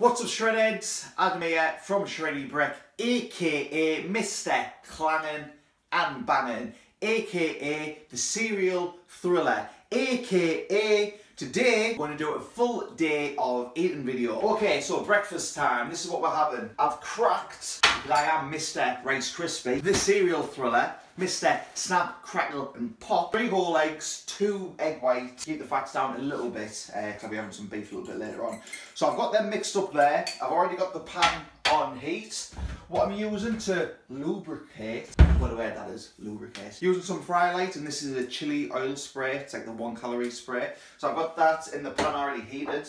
What's up, Shredheads? Adam here from Shreddy Brick, aka Mr. Clangin' and Bangin', aka the Serial Thriller, aka today we're going to do a full day of eating video. Okay, so breakfast time, this is what we're having. I've cracked, because I am Mr. Rice Krispie, the Serial Thriller, Mr. Snap, Crackle and Pop. 3 whole eggs, 2 egg whites. Keep the fats down a little bit, because I'll be having some beef a little bit later on. So I've got them mixed up there. I've already got the pan on heat. What I'm using to lubricate, what a word that is, lubricate. Using some Fry Light, and this is a chili oil spray. It's like the 1 calorie spray. So I've got that in the pan already heated.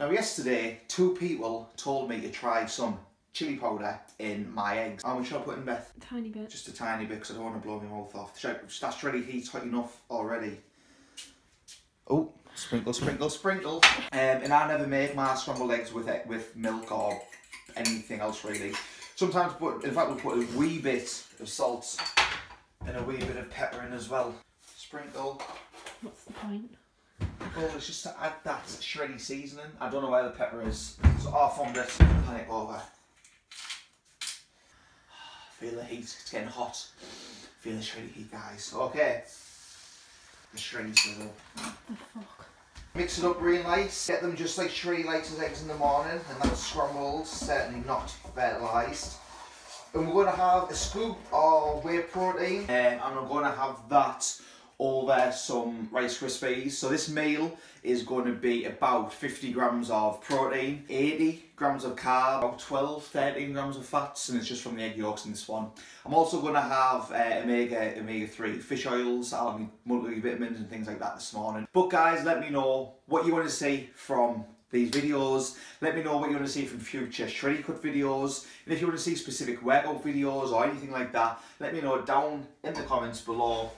Now yesterday, 2 people told me to try some chili powder in my eggs. How much should I put in, Beth? A tiny bit. Just a tiny bit, because I don't want to blow my mouth off. That's really heat hot enough already. Oh, sprinkle, sprinkle, sprinkle. And I never make my scrambled eggs with milk or anything else really. Sometimes, we'll put a wee bit of salt and a wee bit of pepper in as well. Sprinkle. What's the point? Well, it's just to add that shreddy seasoning. I don't know where the pepper is. So half on this, pan it over. Feel the heat, it's getting hot. Feel the shreddy heat, guys. Okay. The shreddy sizzle. What the fuck? Mix it up real nice. Get them just like shreddy lights as eggs in the morning, and that's scrambled, certainly not fertilised. And we're going to have a scoop of whey protein, and I'm going to have that over some Rice Krispies. So this meal is going to be about 50 grams of protein, 80 grams of carb, about 12, 13 grams of fats, and it's just from the egg yolks in this one. I'm also going to have omega-3 fish oils, I'll have multivitamins and things like that this morning. But guys, let me know what you want to see from these videos. Let me know what you want to see from future Shreddycut videos, and if you want to see specific workout videos or anything like that, let me know down in the comments below.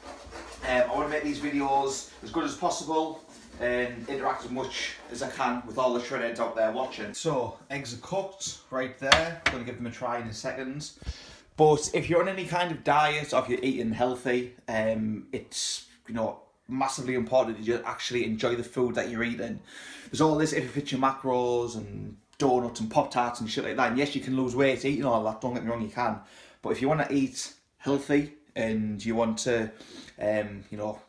I want to make these videos as good as possible and interact as much as I can with all the Shredheads out there watching. So eggs are cooked right there, I'm going to give them a try in a second. But if you're on any kind of diet or if you're eating healthy, it's, you know, massively important that you actually enjoy the food that you're eating. There's all this if it fits your macros and donuts and Pop Tarts and shit like that, and yes, you can lose weight eating all that, don't get me wrong, you can, but if you want to eat healthy and you want to you know,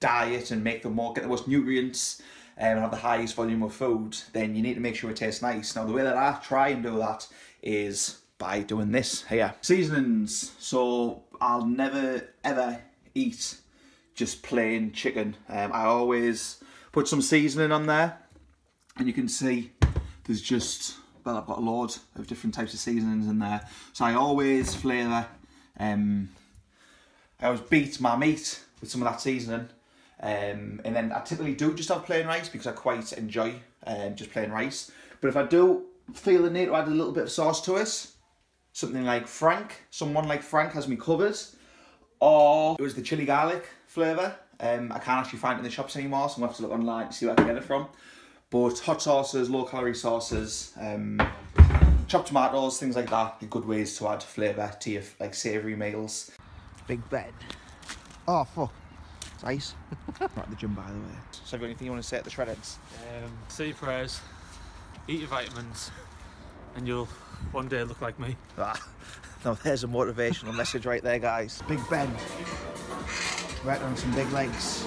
diet and make them more, get the most nutrients and have the highest volume of food, then you need to make sure it tastes nice. Now the way that I try and do that is by doing this here. Seasonings. So I'll never ever eat just plain chicken. I always put some seasoning on there, and you can see there's just, well, I've got a load of different types of seasonings in there. So I always flavour, I always beat my meat with some of that seasoning, and then I typically do just have plain rice because I quite enjoy just plain rice. But if I do feel the need to add a little bit of sauce to it, something like Frank, someone like Frank has me covered, or it was the chili garlic flavour. I can't actually find it in the shops anymore, so I'm going to have to look online to see where I can get it from. But hot sauces, low calorie sauces, chopped tomatoes, things like that are good ways to add flavour to your like savoury meals. Big bed. Oh fuck, it's ice. Right at the gym, by the way. So have you got anything you want to say at the Shredheads? Say your prayers, eat your vitamins, and you'll one day look like me. Ah, now there's a motivational message right there, guys. Big Ben. Right on some big legs.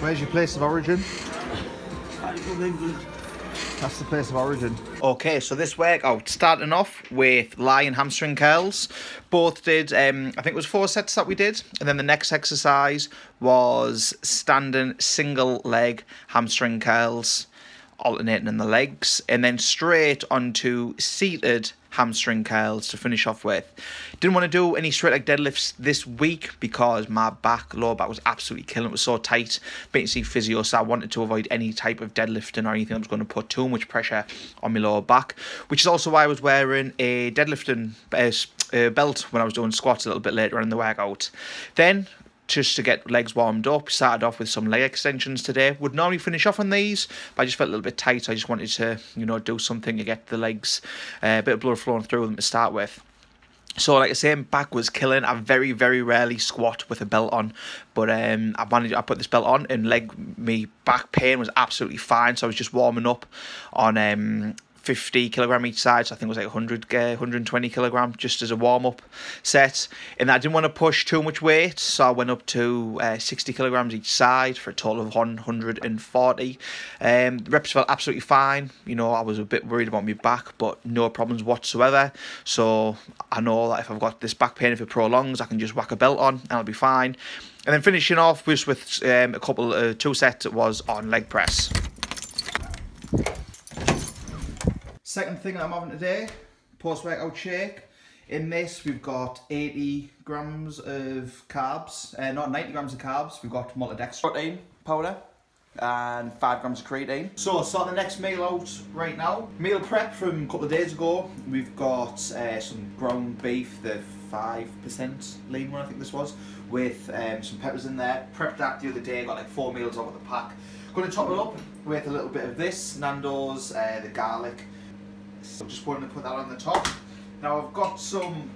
Where's your place of origin? I'm from England. That's the place of origin. Okay, so this workout, starting off with lie and hamstring curls. Both did, I think it was 4 sets that we did. And then the next exercise was standing single leg hamstring curls, alternating in the legs, and then straight onto seated hamstring curls to finish off with. Didn't want to do any straight leg deadlifts this week because my back, lower back, was absolutely killing. It was so tight, basically physio, so I wanted to avoid any type of deadlifting or anything that was going to put too much pressure on my lower back, which is also why I was wearing a deadlifting belt when I was doing squats a little bit later on in the workout. Then, just to get legs warmed up, started off with some leg extensions today. Would normally finish off on these, but I just felt a little bit tight. I just wanted to, you know, do something to get the legs, a bit of blood flowing through them to start with. So like I say, back was killing. I very, very rarely squat with a belt on, but I put this belt on, and me back pain was absolutely fine. So I was just warming up on 50 kilogram each side, so I think it was like 120 kilogram just as a warm-up set. And I didn't want to push too much weight, so I went up to 60 kilograms each side for a total of 140. Reps felt absolutely fine. You know, I was a bit worried about my back, but no problems whatsoever. So I know that if I've got this back pain, if it prolongs, I can just whack a belt on and I'll be fine. And then finishing off was with two sets was on leg press. Second thing that I'm having today, post-workout shake. In this, we've got 80 grams of carbs, not 90 grams of carbs. We've got maltodextrin protein powder and 5 grams of creatine. So, starting the next meal out right now. Meal prep from a couple of days ago. We've got some ground beef, the 5% lean one, I think this was, with some peppers in there. Prepped that the other day, got like 4 meals out of the pack. Gonna top it up with a little bit of this, Nando's, the garlic. So just wanted to put that on the top. Now I've got some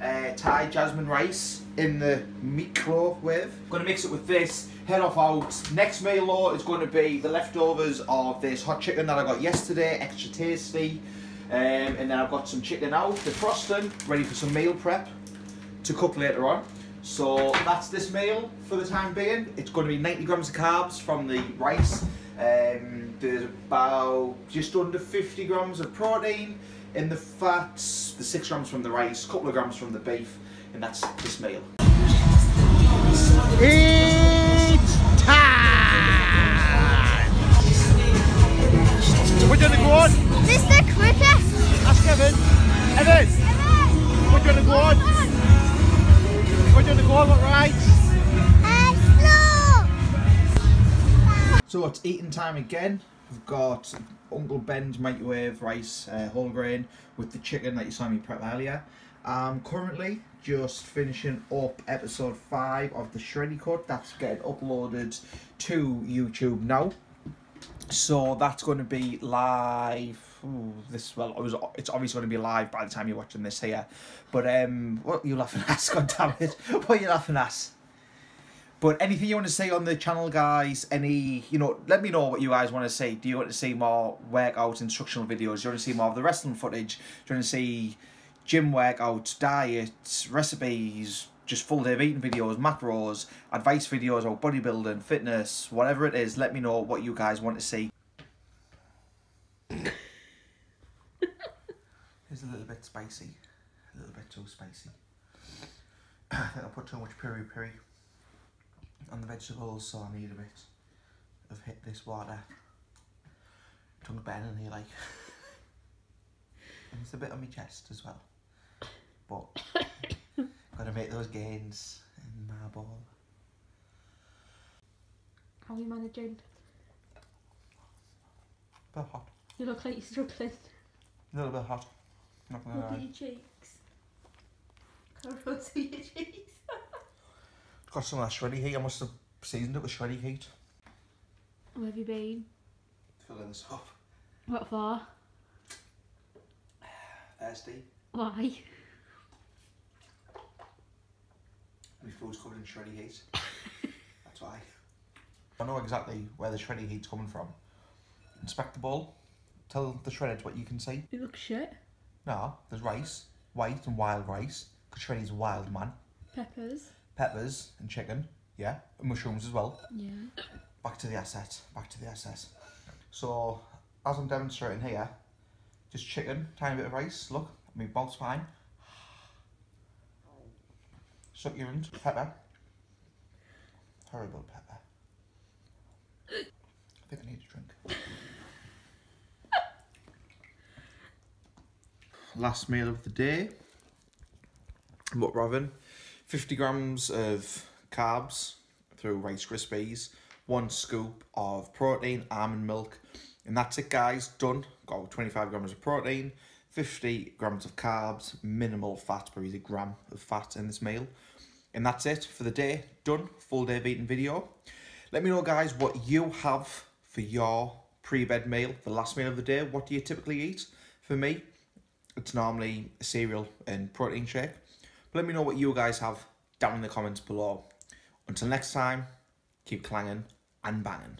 Thai jasmine rice in the microwave. I'm going to mix it with this, head off out. Next meal though is going to be the leftovers of this hot chicken that I got yesterday, extra tasty. And then I've got some chicken out, defrosting, ready for some meal prep to cook later on. So that's this meal for the time being. It's going to be 90 grams of carbs from the rice. There's about just under 50 grams of protein in the fats, the 6 grams from the rice, a couple of grams from the beef, and that's this meal. It's time! What do you want to go on? Mr. Cricket! Ask Evan! Evan! What do you want to go on? What do you want to go on? What rides? So it's eating time again. We've got Uncle Ben's microwave rice, whole grain, with the chicken that you saw me prep earlier. I'm currently just finishing up episode 5 of the Shreddycut. That's getting uploaded to YouTube now. So that's going to be live. Ooh, it's obviously going to be live by the time you're watching this here. But what are you laughing at? God damn it! What are you laughing at? But anything you want to see on the channel, guys, let me know what you guys want to see. Do you want to see more workout instructional videos? Do you want to see more of the wrestling footage? Do you want to see gym workouts, diets, recipes, just full day of eating videos, macros, advice videos about bodybuilding, fitness, whatever it is? Let me know what you guys want to see. It's a little bit spicy. A little bit too spicy. I think I put too much piri-piri on the vegetables, so I need a bit of hit this water. Tongue bending here, like. And it's a bit on my chest as well. But, gotta make those gains in my ball. How are you managing? A bit hot. You look like you're struggling. A little bit hot. Not gonna lie. Look at your cheeks. Carrots on your cheeks. Got some of that shreddy heat. I must have seasoned it with shreddy heat. Where have you been? Filling this up. What for? Thirsty. Why? My food's covered in shreddy heat. That's why. I know exactly where the shreddy heat's coming from. Inspect the bowl. Tell the shredders what you can see. It looks shit. No, there's rice. White and wild rice. Because shreddy's a wild man. Peppers. Peppers and chicken, yeah, and mushrooms as well. Yeah. Back to the asset. So, as I'm demonstrating here, just chicken, tiny bit of rice, look, I mean, mouth's fine. Suck your into pepper. Horrible pepper. I think I need a drink. Last meal of the day. What we're having? 50 grams of carbs through Rice Krispies, 1 scoop of protein, almond milk, and that's it, guys, done. Got 25 grams of protein, 50 grams of carbs, minimal fat, probably a gram of fat in this meal. And that's it for the day, done, full day of eating video. Let me know, guys, what you have for your pre-bed meal, the last meal of the day. What do you typically eat? For me, It's normally a cereal and protein shake. But let me know what you guys have down in the comments below. Until next time, keep clanging and banging.